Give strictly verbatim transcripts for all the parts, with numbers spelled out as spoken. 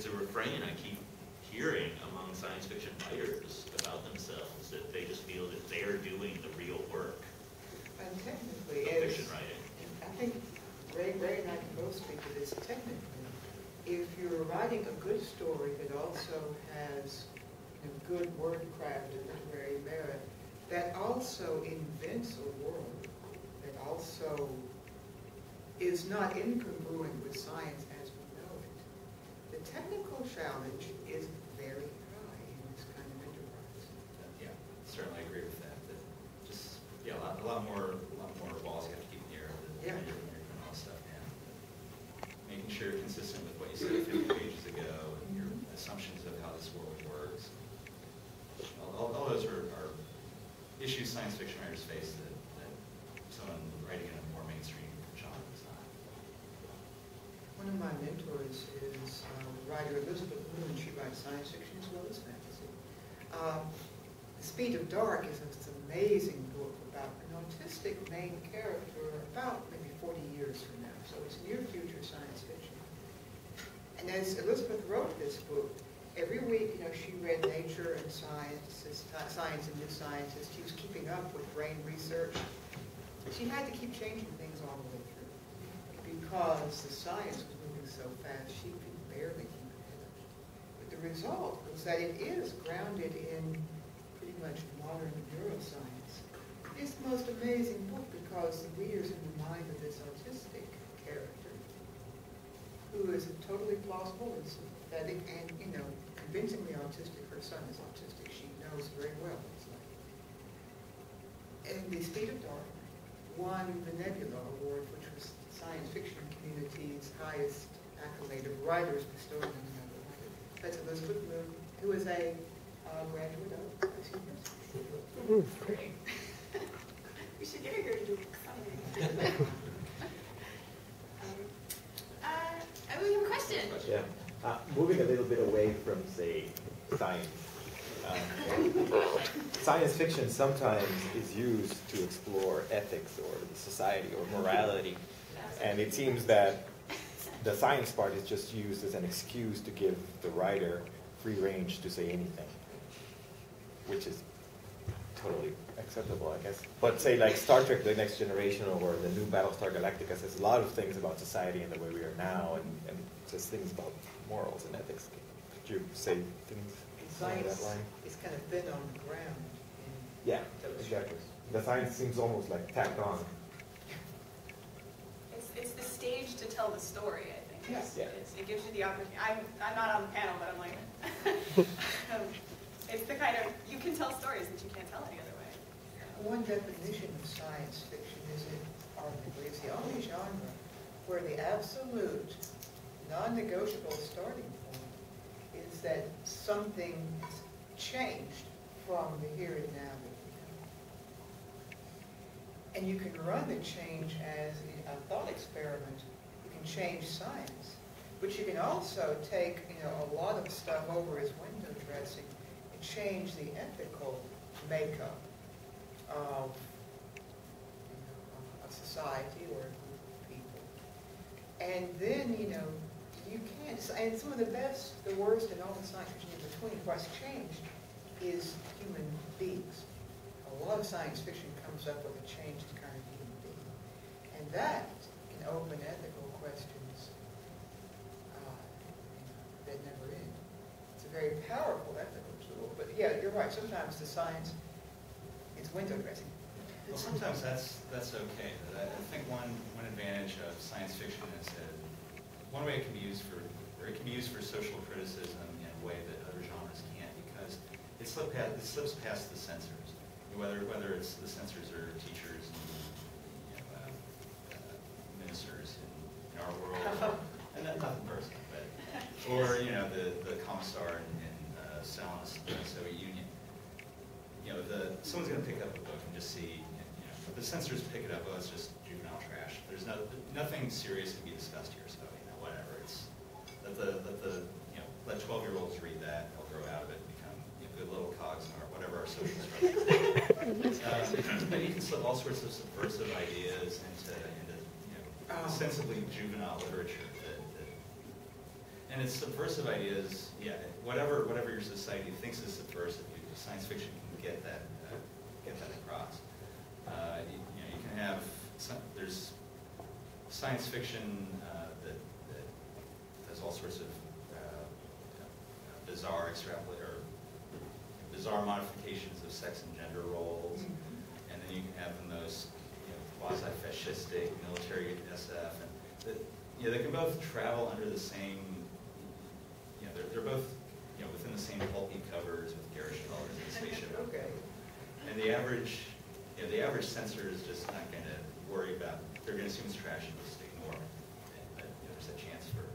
it's a refrain I keep hearing among science fiction writers about themselves, that they just feel that they're doing the real work. And technically, of fiction writing. I think Ray, Ray and I can both speak to this. Technically, if you're writing a good story that also has a good wordcraft and literary merit, that also invents a world, that also is not incongruent with science as we know it. The technical challenge is very high in this kind of enterprise. Yeah, certainly agree with that. But just yeah, a lot, a lot more, a lot more balls you have to keep in the air than yeah. and all stuff. Yeah, making sure you're consistent with what you said fifty pages ago and your assumptions of how this world works. All, all those are, are issues science fiction writers face that, that someone writing in a more mainstream. One of my mentors is uh, writer Elizabeth Moon. She writes science fiction as well as fantasy. Um, The Speed of Dark is this amazing book about an autistic main character about maybe forty years from now. So it's near future science fiction. And as Elizabeth wrote this book, every week, you know, she read Nature and Science, Science and New Scientist. She was keeping up with brain research. She had to keep changing things all the way through, because the science was moving so fast, she could barely keep it. But the result was that it is grounded in pretty much modern neuroscience. It's the most amazing book because the reader's in the mind of this autistic character, who is a totally plausible and sympathetic and, you know, convincingly autistic. Her son is autistic. She knows very well it's like. And The Speed of Dark won the Nebula Award, which was science fiction community's highest accolade of writers bestowed on another writer. That's Elizabeth Moon, who is a uh, graduate of Rice University. Great. We should get her here to do something. um, uh, oh, we have a question. Yeah. Uh, moving a little bit away from, say, science. Um, science fiction sometimes is used to explore ethics or society or morality, and it seems that the science part is just used as an excuse to give the writer free range to say anything, which is totally acceptable, I guess. But say like Star Trek The Next Generation or the new Battlestar Galactica says a lot of things about society and the way we are now, and, and just things about morals and ethics. Could you say things? Science is kind of thin on the ground. Yeah, exactly. The science seems almost like tacked on. It's, it's the stage to tell the story, I think. Yes. Yeah. It's, it gives you the opportunity. I'm, I'm not on the panel, but I'm like, um, it's the kind of, you can tell stories that you can't tell any other way. One definition of science fiction is it arguably it's the only genre where the absolute, non-negotiable starting point that something changed from the here and now. And you can run the change as a thought experiment. You can change science. But you can also take, you know, a lot of stuff over as window dressing and change the ethical makeup of, you know, a society or a group of people. And then, you know, you can't, and some of the best, the worst, and all the science fiction in between, what's changed is human beings. A lot of science fiction comes up with a changed kind of human being. And that can open ethical questions uh, that never end. It's a very powerful ethical tool. But yeah, you're right, sometimes the science is window dressing. Well, sometimes that's, that's okay. I think one, one advantage of science fiction is that one way it can be used for, or it can be used for social criticism in a way that other genres can't, because it, slip past, it slips past the censors. Whether whether it's the censors or teachers and, you know, uh, uh, ministers in, in our world, and not, not the person, but or you know the the commissar in, in uh, Salonis, the Soviet Union. You know, the someone's going to pick up a book and just see. You know, the censors pick it up. Oh, it's just juvenile trash. There's no nothing serious to be discussed here. So. Let the, let the, you know, let twelve-year-olds read that, and they'll grow out of it and become, you know, good little cogs in our, whatever our social structure is. Um, but you can slip all sorts of subversive ideas into, into you know, sensibly juvenile literature that, that And it's subversive ideas, yeah, whatever, whatever your society thinks is subversive, you, science fiction can get that, uh, get that across. Uh, you, you know, you can have, some, there's science fiction uh, that, that does all sorts of uh, uh, bizarre extrapolate, or bizarre modifications of sex and gender roles, mm-hmm. and then you can have in those you know, quasi-fascistic, military S F, and the, you know, they can both travel under the same, you know, they're, they're both you know, within the same pulpy covers with garish colors and spaceship. Okay. And the average, you know, the average censor is just not going to worry about, they're going to assume it's trash and just ignore it. And, but you know, there's a chance for,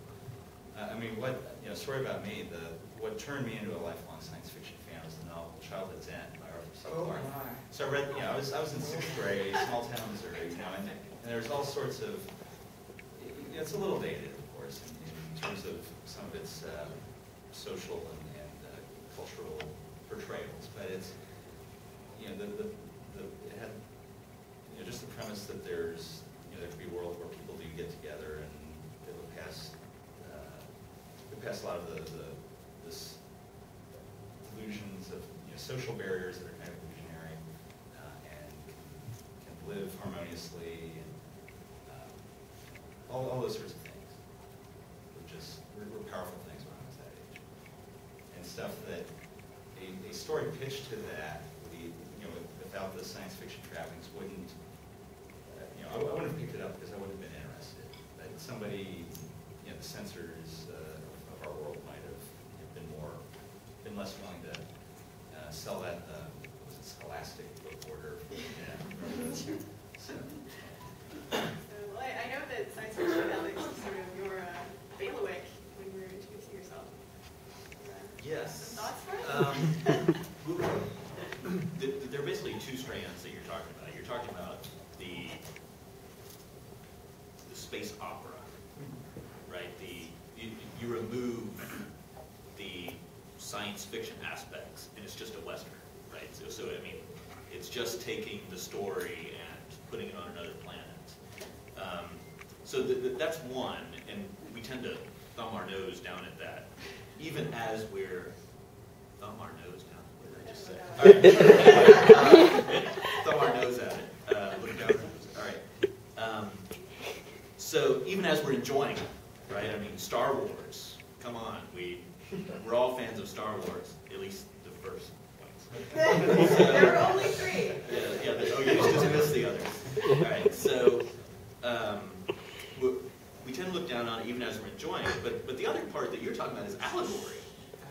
uh, I mean, what, you know, story about me, the, what turned me into a lifelong science fiction fan was the novel Childhood's End by Arthur C. Clarke. Oh my. So I read, you know, I was, I was in sixth grade, small town Missouri, you know, and, and there was all sorts of, it's a little dated, of course, in, in terms of some of its uh, social and, and uh, cultural portrayals. But it's, you know, the, the, the it had, you know, just the premise that there's, you know, there could be a world where people do get together and they would pass, uh, they would pass a lot of the, the this illusions of you know, social barriers that are kind of illusionary uh, and can, can live harmoniously. And, All, all those sorts of things, which is were, were powerful things when I was that age, and stuff that a, a story pitched to that, the, you know, without the science fiction trappings, wouldn't, uh, you know, I, I wouldn't have picked it up because I wouldn't have been interested. But somebody, you know, the censors uh, of, of our world might have you know, been more, been less willing to uh, sell that. Uh, was it Scholastic book order? For, yeah. So. I know that science fiction, Alex, is sort of your uh, bailiwick when you were introducing yourself. Uh, yes. Some thoughts for us? Um, there are basically two strands that you're talking about. You're talking about the the space opera, right? The you, you remove the science fiction aspects, and it's just a Western, right? So, so I mean, it's just taking the story and putting it on another planet. Um, so th th that's one, and we tend to thumb our nose down at that, even as we're thumb our nose down. What did I just say? All right. Thumb our nose at it. Uh, look down. All right. Um, so even as we're enjoying it, right? I mean, Star Wars. Come on, we we're all fans of Star Wars, at least the first ones. So, there were only three. Yeah, yeah. But, oh, you just missed the others. All right. So. Um, we tend to look down on it even as we're enjoying it, but, but the other part that you're talking about is allegory.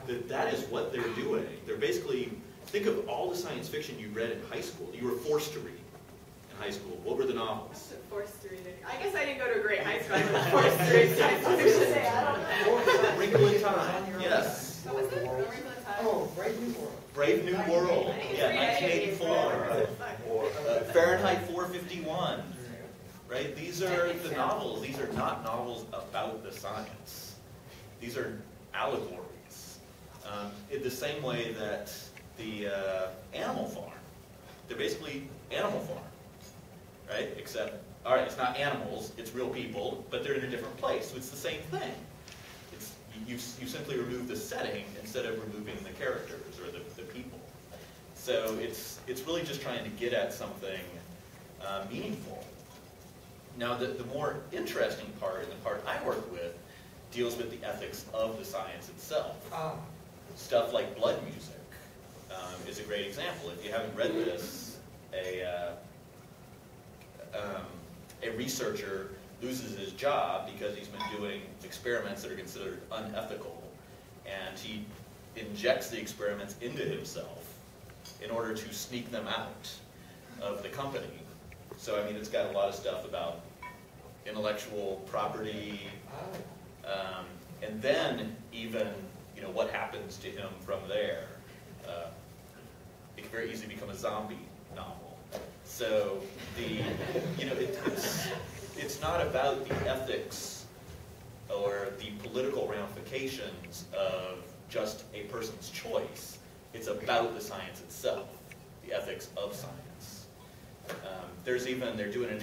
That, that is what they're doing. They're basically, think of all the science fiction you read in high school, you were forced to read in high school. What were the novels? I was forced to read it. I guess I didn't go to a great high school, I was forced to read science fiction. I don't know. Wrinkle in Time, yes. What was it? Wrinkle in Time? Oh, Brave New World. Brave New World, yeah, nineteen eighty-four. Uh, Fahrenheit four fifty-one. Right? These are the novels. These are not novels about the science. These are allegories. Um, in the same way that the uh, Animal Farm, they're basically Animal Farm, right? Except, all right, it's not animals, it's real people, but they're in a different place. So it's the same thing. It's, you, you simply remove the setting instead of removing the characters or the, the people. So it's, it's really just trying to get at something uh, meaningful. Now, the, the more interesting part, and the part I work with, deals with the ethics of the science itself. Ah. Stuff like Blood Music um, is a great example. If you haven't read this, a, uh, um, a researcher loses his job because he's been doing experiments that are considered unethical, and he injects the experiments into himself in order to sneak them out of the company. So, I mean, it's got a lot of stuff about intellectual property, um, and then even, you know, what happens to him from there. Uh, it can very easily become a zombie novel. So, the, you know, it, it's, it's not about the ethics or the political ramifications of just a person's choice. It's about the science itself, the ethics of science. Um, there's even, they're doing a